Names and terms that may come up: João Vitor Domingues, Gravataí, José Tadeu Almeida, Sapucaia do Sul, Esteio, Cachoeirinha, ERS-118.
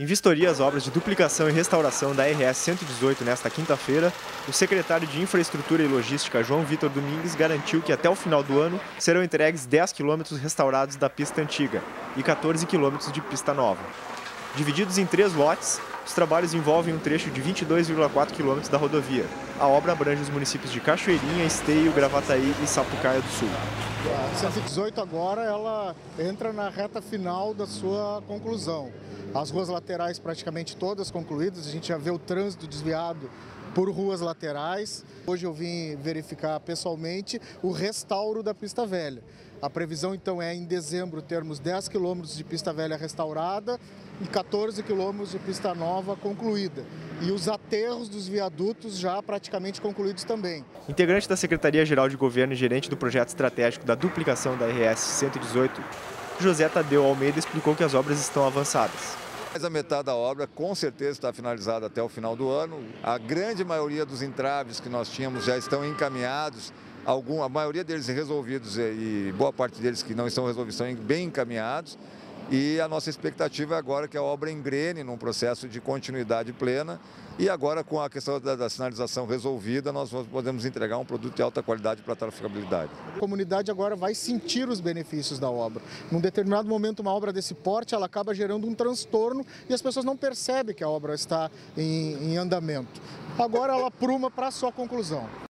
Em vistoria às obras de duplicação e restauração da ERS-118 nesta quinta-feira, o secretário de Infraestrutura e Logística, João Vitor Domingues, garantiu que até o final do ano serão entregues 10 quilômetros restaurados da pista antiga e 14 quilômetros de pista nova. Divididos em 3 lotes, os trabalhos envolvem um trecho de 22,4 quilômetros da rodovia. A obra abrange os municípios de Cachoeirinha, Esteio, Gravataí e Sapucaia do Sul. A 118 agora ela entra na reta final da sua conclusão. As ruas laterais praticamente todas concluídas, a gente já vê o trânsito desviado por ruas laterais. Hoje eu vim verificar pessoalmente o restauro da pista velha. A previsão então é em dezembro termos 10 quilômetros de pista velha restaurada e 14 quilômetros de pista nova concluída. E os aterros dos viadutos já praticamente concluídos também. Integrante da Secretaria-Geral de Governo e gerente do projeto estratégico da duplicação da ERS-118, José Tadeu Almeida explicou que as obras estão avançadas. Mais a metade da obra com certeza está finalizada até o final do ano. A grande maioria dos entraves que nós tínhamos já estão encaminhados. A maioria deles resolvidos e boa parte deles que não estão resolvidos estão bem encaminhados. E a nossa expectativa é agora que a obra engrene num processo de continuidade plena e agora com a questão da sinalização resolvida nós podemos entregar um produto de alta qualidade para a traficabilidade. A comunidade agora vai sentir os benefícios da obra. Num determinado momento uma obra desse porte ela acaba gerando um transtorno e as pessoas não percebem que a obra está em andamento. Agora ela apruma para a sua conclusão.